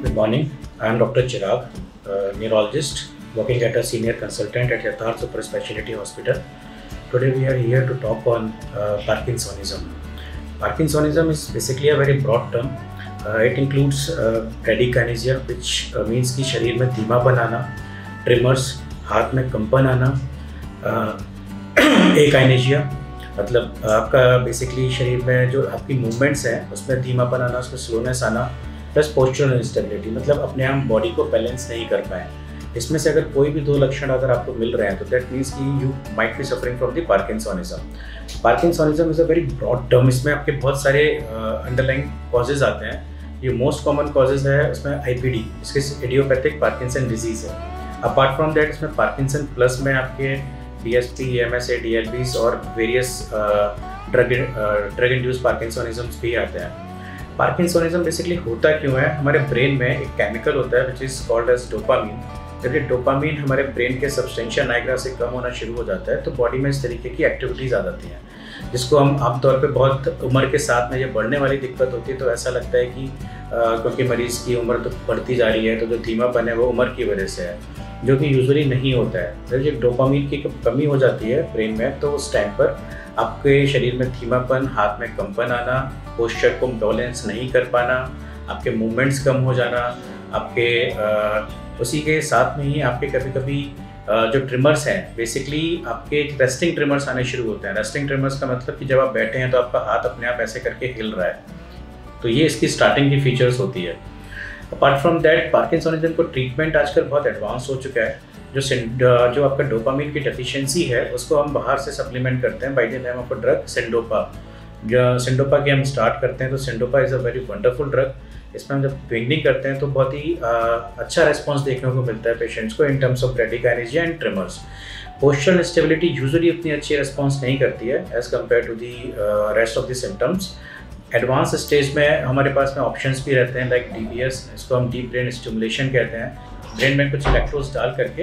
Good morning. I am Dr. Chirag, a neurologist working at a senior consultant at Thor Super Speciality Hospital. Today we are here to talk on Parkinsonism. Parkinsonism is basically a very broad term. It includes bradykinesia, which means कि शरीर में धीमापन आना, tremors, हाथ में कंपन आना, akinesia मतलब आपका बेसिकली शरीर में जो आपकी मूवमेंट्स हैं उसमें धीमापन आना, उसमें स्लोनेस आना, प्लस पोस्चुरल इंस्टेबिलिटी मतलब अपने हम बॉडी को बैलेंस नहीं कर पाए। इसमें से अगर कोई भी दो लक्षण अगर आपको मिल रहे हैं तो दैट मीन्स कि you might be suffering from the parkinsonism. Parkinsonism is a very broad term. इसमें आपके बहुत सारे अंडरलाइन कॉजेज आते हैं। ये मोस्ट कॉमन कॉजेज है, उसमें IPD इसके इडियोपैथिक पार्किंसन डिजीज है। अपार्ट फ्रॉम दैट इसमें पार्किंसन प्लस में आपके DSP, MSA, DLBs और वेरियस ड्रग इंड्यूस पार्किंसोनिज्म्स भी आते हैं। पार्किंसोनिज्म बेसिकली होता क्यों है? हमारे ब्रेन में एक केमिकल होता है which is called as dopamine. जब ये डोपामीन हमारे ब्रेन के सब्सटेंशिया नाइग्रा से कम होना शुरू हो जाता है तो बॉडी में इस तरीके की एक्टिविटीज़ आ जाती हैं, जिसको हम आमतौर पर बहुत उम्र के साथ में ये बढ़ने वाली दिक्कत होती है। तो ऐसा लगता है कि क्योंकि मरीज़ की उम्र तो बढ़ती जा रही है तो जो धीमापन है वो उम्र की वजह से है, जो कि यूजुअली नहीं होता है। जब ये डोपामीन की कमी हो जाती है ब्रेन में तो उस टाइम पर आपके शरीर में धीमापन, हाथ में कंपन आना, पोस्चर को बैलेंस नहीं कर पाना, आपके मूवमेंट्स कम हो जाना, आपके उसी के साथ में ही आपके कभी कभी जो ट्रिमर्स हैं बेसिकली आपके रेस्टिंग ट्रिमर्स आने शुरू होते हैं। रेस्टिंग ट्रिमर्स का मतलब कि जब आप बैठे हैं तो आपका हाथ अपने आप ऐसे करके हिल रहा है, तो ये इसकी स्टार्टिंग की फीचर्स होती है। अपार्ट फ्रॉम दैट पार्किंसोनिज्म को ट्रीटमेंट आजकल बहुत एडवांस हो चुका है। जो आपका डोपामीन की डेफिशिएंसी है उसको हम बाहर से सप्लीमेंट करते हैं by the name of a drug Syndopa. जो सिंडोपा की हम स्टार्ट करते हैं तो Syndopa is a very wonderful drug. इसमें हम जब बिगनिंग करते हैं तो बहुत ही अच्छा रिस्पॉन्स देखने को मिलता है पेशेंट्स को in terms of bradykinesia and tremors. Postural stability usually उतनी अच्छी रिस्पॉन्स नहीं करती है as compare to the rest of the symptoms. Advance stage में हमारे पास में ऑप्शंस भी रहते हैं लाइक DBS, इसको हम डीप ब्रेन स्टिमुलेशन कहते हैं। ब्रेन में कुछ इलेक्ट्रोड्स डाल करके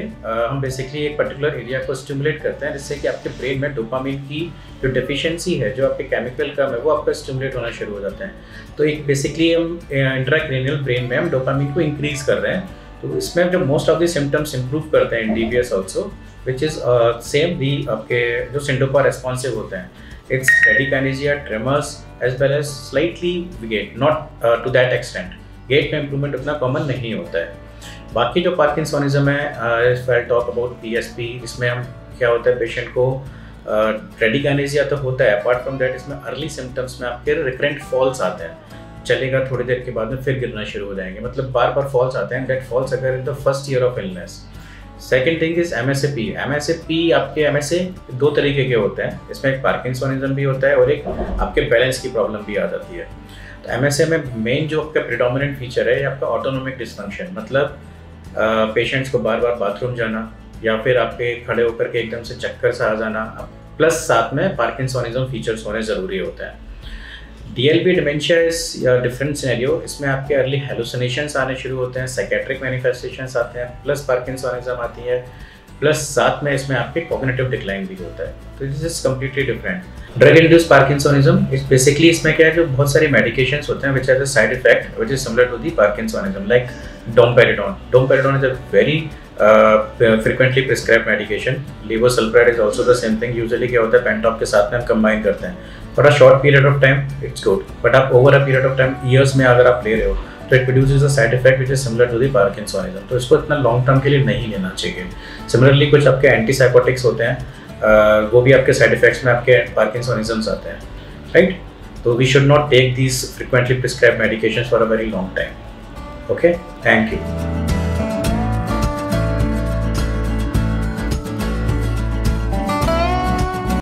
हम बेसिकली एक पर्टिकुलर एरिया को स्टिमुलेट करते हैं, जिससे कि आपके ब्रेन में डोपामीन की जो डेफिशिएंसी है, जो आपके केमिकल कम है, वो आपका स्टिमुलेट होना शुरू हो जाता है। तो एक बेसिकली हम इंट्राक्रैनियल ब्रेन में हम डोपामीन को इंक्रीज कर रहे हैं, तो इसमें जो most of the symptoms improve करते हैं in DBS also which is same the आपके जो सिंडोपा रेस्पॉन्सिव होते हैं। It's bradykinesia, tremors as well as slightly gait, not to that extent. Gait में improvement उतना common नहीं होता है। बाकी जो पार्किंसोनिज्म है, if I talk about PSP, इसमें हम क्या होता है पेशेंट को bradykinesia तो होता है। Apart from that इसमें अर्ली सिम्टम्स में आपके recurrent falls आते हैं, चलेगा थोड़ी देर के बाद में फिर गिरना शुरू हो जाएंगे, मतलब बार बार फॉल्स आते हैं। that falls अगर in the first year of illness। Second thing is MSA आपके MSA दो तरीके के होते हैं, इसमें एक पार्किंसोनिज्म भी होता है और एक आपके बैलेंस की प्रॉब्लम भी आ जाती है। तो MSA में मेन जो आपका प्रिडोमिनेंट फीचर है ये आपका ऑटोनोमिक डिस्फंक्शन, मतलब पेशेंट्स को बार बार बाथरूम जाना या फिर आपके खड़े होकर के एकदम से चक्कर सा आ जाना, प्लस साथ में पार्किंसोनिज्म फीचर्स होने ज़रूरी होते हैं। DLB dementia is different scenario. इसमें आपके अर्ली हेलुसिनेशंस आने शुरू होते हैं, साइकेट्रिक मैनिफेस्टेशंस आते हैं, प्लस पार्किंसोनिज्म आती है, प्लस साथ में इसमें आपके कॉग्निटिव डिक्लाइन भी होता है। तो this is completely different. Drug induce parkinsonism is basically इसमें क्या है जो बहुत सारी मेडिकेशंस होते हैं which are the side effect which is similar to the parkinsonism like domperidone. Domperidone is a very frequently prescribed medication. Levodopa is also the same thing. Usually क्या होता है पेंटॉप के साथ में हम कंबाइन करते हैं for a short period of time, it's good, but आप over a period of time years में अगर आप ले रहे हो तो it produces a side effect which is similar to the parkinsonism. तो इसको इतना लॉन्ग टर्म के लिए नहीं लेना चाहिए। सिमिलरली कुछ आपके एंटीसाइकोटिक्स होते हैं, वो भी आपके साइड इफेक्ट्स में आपके पार्किंसोनिज्म्स आते हैं, राइट? तो we should not take these frequently prescribe medication for a very long time. Okay, thank you.